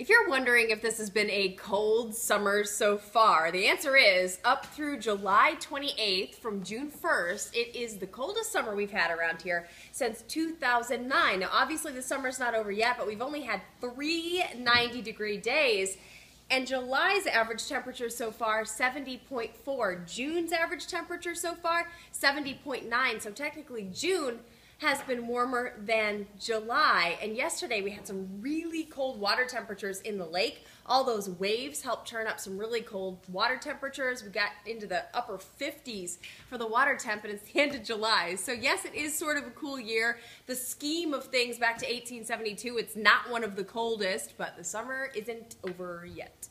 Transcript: If you're wondering if this has been a cold summer so far, the answer is up through July 28th from June 1st, it is the coldest summer we've had around here since 2009. Now obviously the summer's not over yet, but we've only had 3 90-degree days. And July's average temperature so far, 70.4. June's average temperature so far, 70.9. So technically June has been warmer than July. And yesterday we had some really cold water temperatures in the lake. All those waves helped turn up some really cold water temperatures. We got into the upper 50s for the water temp, and it's the end of July. So yes, it is sort of a cool year. The scheme of things back to 1872, it's not one of the coldest, but the summer isn't over yet.